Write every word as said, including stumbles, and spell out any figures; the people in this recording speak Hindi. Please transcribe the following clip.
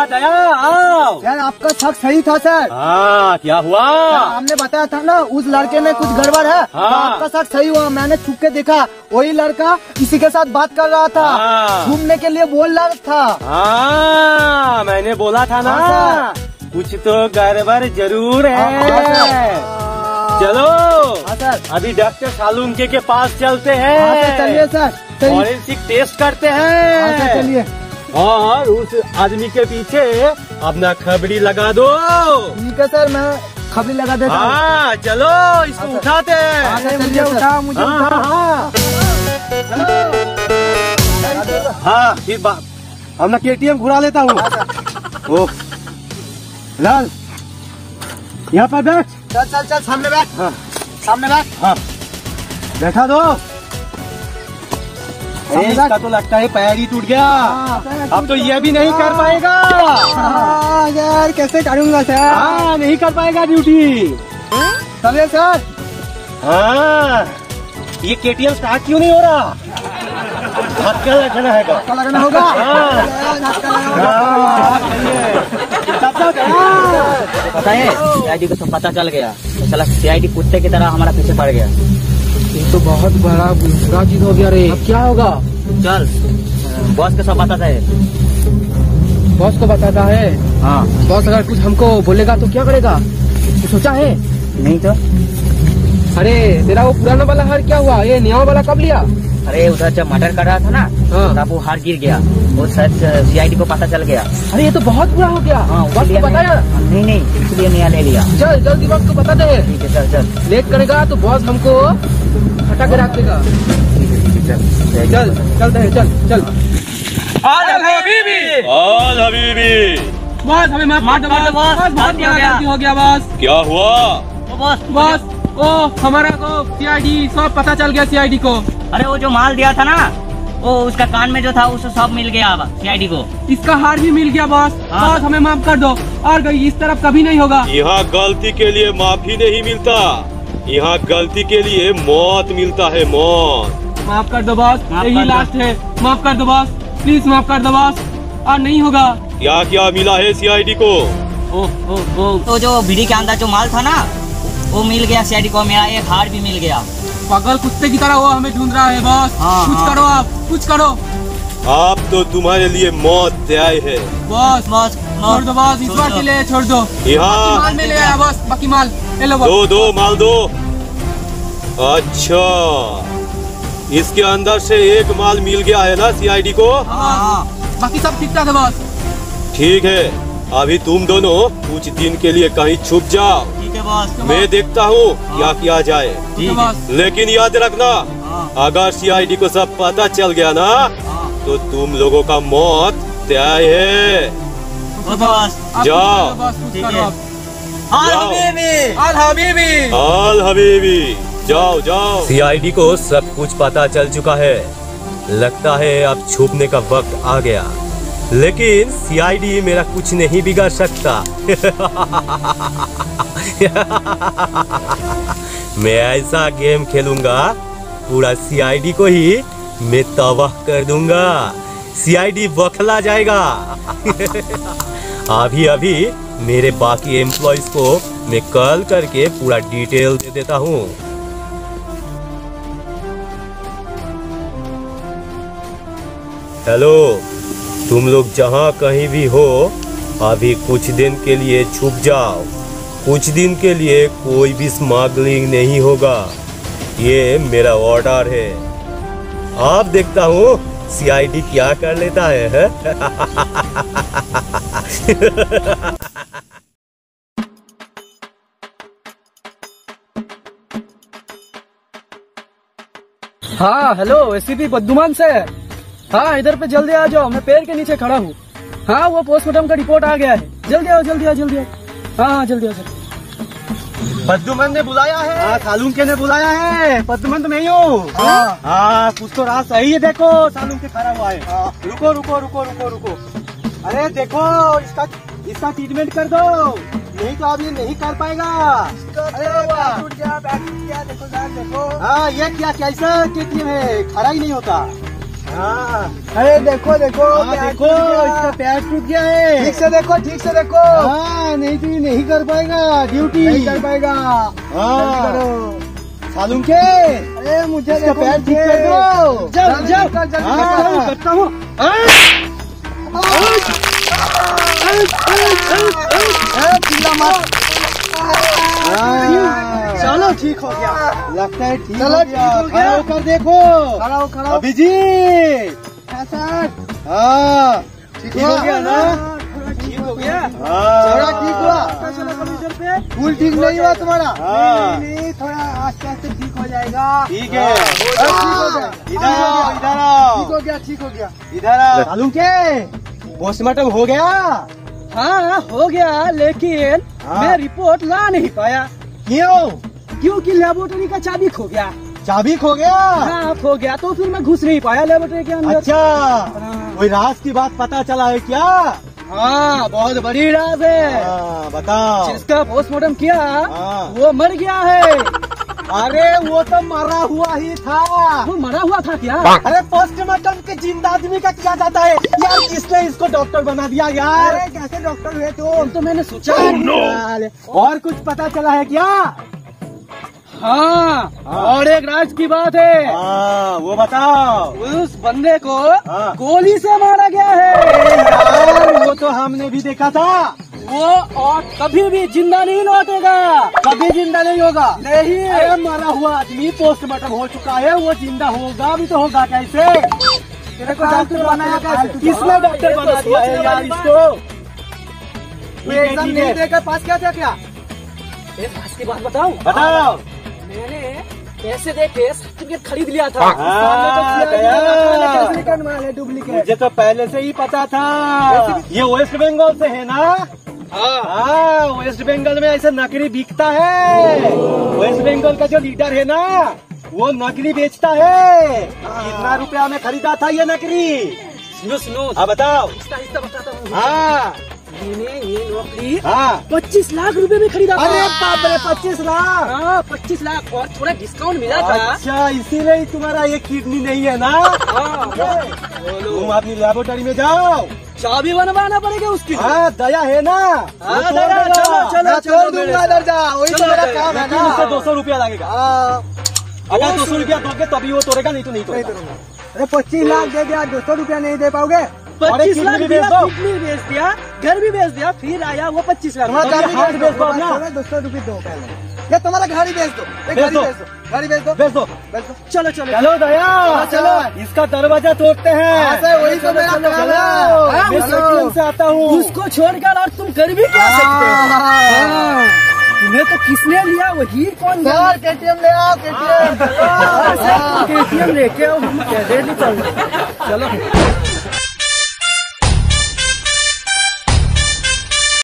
आ दया आओ। यार आपका शक सही था सर। हाँ क्या हुआ? हमने बताया था ना उस लड़के में कुछ गड़बड़ है। हाँ। आपका शक सही हुआ, मैंने छुप के देखा वही लड़का इसी के साथ बात कर रहा था, घूमने के लिए बोल रहा था। हाँ मैंने बोला था ना कुछ तो गड़बड़ जरूर है। चलो अभी डॉक्टर सालूंके के पास चलते हैं। चलिए सर, फॉरेंसिक टेस्ट करते हैं। चलिए। और उस आदमी के पीछे अपना खबड़ी लगा दो। ठीक है सर, मैं खबड़ी लगा देता हूँ। हाँ चलो इसको उठाते हैं। मुझे उठा, मुझे उठा। हाँ फिर बाप अपना केटीएम घुरा लेता हूँ। लाल यहाँ पर बैठ, चल चल चल सामने बैठ। हाँ। सामने बैठ। हाँ। बैठा दो। इसका तो लगता है पैर ही टूट गया। हाँ। अब तो ये भी नहीं कर पाएगा। हाँ। यार कैसे करूंगा सर? हाँ नहीं कर पाएगा ड्यूटी। चलिए सर। हाँ ये केटीएम स्टार्ट क्यों नहीं हो रहा? धक्का लगना है, धक्का लगना होगा। पता है सीआईडी को तो पता चल गया, साला सीआईडी कुत्ते की तरह हमारा पीछे पड़ गया। ये तो बहुत बड़ा बुरा चीज हो गया रे। अब क्या होगा? चल बॉस को सब बताता है। बॉस को बताता है? हाँ। बॉस अगर कुछ हमको बोलेगा तो क्या करेगा? कुछ सोचा है? नहीं तो। अरे तेरा वो पुराना वाला हार क्या हुआ? ये नया वाला कब लिया? अरे उधर जब मर्डर कर रहा था ना तब वो हार गिर गया, वो सच सीआईडी को पता चल गया। अरे ये तो बहुत बुरा हो गया। हाँ, बॉस को बताया? नहीं नहीं इसलिए नया ले लिया। चल जल्दी बॉस को बता दे। ठीक है चल चल, लेट करेगा तो बॉस हमको हटा के रख देगा। चल चल चल चल चल। बॉस हमें हो गया। बॉस क्या हुआ? बॉस बॉस वो हमारा को सीआईडी सब पता चल गया। सीआईडी को अरे वो जो माल दिया था ना वो उसका कान में जो था उसे सब मिल गया। अब सीआईडी को इसका हार भी मिल गया। बॉस बॉस हमें माफ कर दो, और इस तरफ कभी नहीं होगा। यहाँ गलती के लिए माफी नहीं मिलता, यहाँ गलती के लिए मौत मिलता है। मौत माफ कर दो बॉस, यही लास्ट है। माफ कर दो बॉस, प्लीज माफ कर दो बॉस, और नहीं होगा। क्या क्या मिला है सीआईडी को? तो जो बीड़ी के अंदर जो माल था ना वो मिल गया सीआईडी को, मेरा एक हार भी मिल गया। पागल कुत्ते की तरह वो हमें ढूंढ रहा है बॉस। हाँ, कुछ हाँ, करो आप, कुछ करो आप, तो तुम्हारे लिए मौत तय है। बॉस बॉस छोड़ दो बॉस, इस बार के लिए छोड़ दो। यहाँ माल में ले आया बॉस, बाकी माल ले लो। दो दो माल दो। अच्छा इसके अंदर से एक माल मिल गया है ना सीआईडी को। हाँ, बाकी सब ठीक ठाक है बॉस। ठीक है अभी तुम दोनों कुछ दिन के लिए कहीं छुप जाओ। ठीक है बॉस। मैं देखता हूँ क्या किया जाए। ठीक है, लेकिन याद रखना अगर सीआईडी को सब पता चल गया ना तो तुम लोगों का मौत तय है। जाओ। ठीक है। अल हबीबी अल हबीबी अल हबीबी जाओ जाओ। सीआईडी को सब कुछ पता चल चुका है, लगता है अब छुपने का वक्त आ गया, लेकिन सीआईडी मेरा कुछ नहीं बिगाड़ सकता। मैं ऐसा गेम खेलूंगा पूरा सीआईडी को ही मैं तबाह कर दूंगा, सीआईडी बौखला जाएगा। अभी अभी मेरे बाकी एम्प्लॉयज को मैं कॉल करके पूरा डिटेल दे देता हूँ। हेलो, तुम लोग जहाँ कहीं भी हो अभी कुछ दिन के लिए छुप जाओ। कुछ दिन के लिए कोई भी स्मगलिंग नहीं होगा, ये मेरा ऑर्डर है। आप देखता हूँ सीआईडी क्या कर लेता है, है? हाँ हेलो एसीपी बद्दूमान सर। हाँ इधर पे जल्दी आ जाओ, मैं पेड़ के नीचे खड़ा हूँ। हाँ वो पोस्टमार्टम का रिपोर्ट आ गया है। जल्दी आओ जल्दी आओ जल्दी आओ। हाँ हाँ जल्दी आओ सर। प्रद्युम्न ने बुलाया है, सालूंके ने बुलाया है। प्रद्युम्न तो नहीं हो। हाँ हाँ कुछ तो रात सही है। देखो सालूंके खड़ा हुआ है। रुको रुको रुको रुको रुको। अरे देखो इसका इसका ट्रीटमेंट कर दो, नहीं तो आप ये नहीं कर पाएगा। हाँ ये क्या कैसा केटीएम है, खड़ा ही नहीं होता। हाँ अरे देखो देखो देखो इसका प्याज टूट गया है। ठीक से देखो ठीक से देखो हाँ नहीं तो नहीं कर पाएगा ड्यूटी नहीं कर पाएगा। हाँ सालूंके अरे मुझे इसका प्याज ठीक कर दो। जल्दी जल्दी करता हूँ। चलो ठीक हो गया लगता है। ठीक चलो ठीक हो गया। ऊपर देखो खड़ा हो खड़ा अभी जी हाँ ठीक हो गया ना। ठीक हो गया थोड़ा ठीक हुआ फूल ठीक नहीं हुआ तुम्हारा। नहीं थोड़ा आस्ते आस्ते ठीक हो जाएगा। ठीक है ठीक हो गया ठीक हो गया। इधर सालूंके पोस्टमार्टम हो गया। हाँ हो गया लेकिन मैं रिपोर्ट ला नहीं पाया। क्यों? क्योंकि लेबोरेटरी का चाबी खो गया। चाबी खो गया? हाँ खो गया तो फिर मैं घुस नहीं पाया लेबोरेटरी के अंदर। अच्छा कोई राज की बात पता चला है क्या? हाँ बहुत बड़ी राज है। आ, बताओ। जिसका पोस्टमार्टम किया आ, वो मर गया है। अरे वो तो मरा हुआ ही था। वो मरा हुआ था क्या? अरे पोस्टमार्टम के जिंदा आदमी का क्या जाता है यार। किसने इसको डॉक्टर बना दिया यार? अरे कैसे डॉक्टर हुए तुम? तो मैंने सोचा oh, no. और कुछ पता चला है क्या? हाँ, हाँ और एक राज की बात है। हाँ, वो बताओ। उस बंदे को हाँ, गोली से मारा गया है यार। वो तो हमने भी देखा था। वो और कभी भी जिंदा नहीं लौटेगा। कभी जिंदा नहीं होगा। नहीं अरे मारा हुआ आदमी पोस्टमार्टम हो चुका है। वो जिंदा होगा भी तो होगा कैसे? तेरे को डॉक्टर बनाया कैसे? किसने डॉक्टर बना दिया है यार इसको? एग्जाम नहीं देकर पास क्या था क्या? पास की बात बताओ बताओ। मैंने पैसे देके सर्टिफिकेट खरीद लिया था। डुप्लीकेट मुझे तो पहले से ही पता था। ये वेस्ट बंगाल से है ना? हाँ वेस्ट बंगाल में ऐसा नकली बिकता है। वेस्ट बंगाल का जो लीडर है ना वो नकली बेचता है। कितना रुपया में खरीदा था ये नकली? सुनो सुनो हाँ बताओ। बताता हूँ हाँ मैंने ये नौकरी पच्चीस लाख रुपए में खरीदा। अरे बाप रे पच्चीस लाख। हाँ पच्चीस लाख और थोड़ा डिस्काउंट मिला था। अच्छा इसीलिए तुम्हारा ये किडनी नहीं है ना। तुम अपनी लेबोरेटरी में जाओ चाबी बनवाना पड़ेगा उसकी। हाँ दया है ना। हाँ दया चलो चलो छोड़ दूंगा दर्जा वही तो मेरा काम है ना। उससे दो सौ रुपया लगेगा। अगर दो सौ रुपया दोगे तभी वो तोड़ेगा नहीं तो नहीं तोड़ेगा। अरे पच्चीस लाख दे दिया दो सौ रुपया नहीं दे पाओगे। पच्चीस लाख दिया किडनी बेच दिया घर भी बेच दिया फिर आया वो पच्चीस लाख। दो सौ रुपये दो पहले या तुम्हारा गाड़ी बेच दो। गाड़ी बेच दो बेच दो बेच दो। चलो चलो चलो दया चलो इसका दरवाजा तोड़ते हैं। वही तो मेरा काम से आता हूँ। उसको छोड़कर और तुम गरीबी क्या सकते? तुम्हें तो किसने लिया वही कौन यार? केटीएम ले आओ केटीएम। केटीएम लेके आओ हम चलो।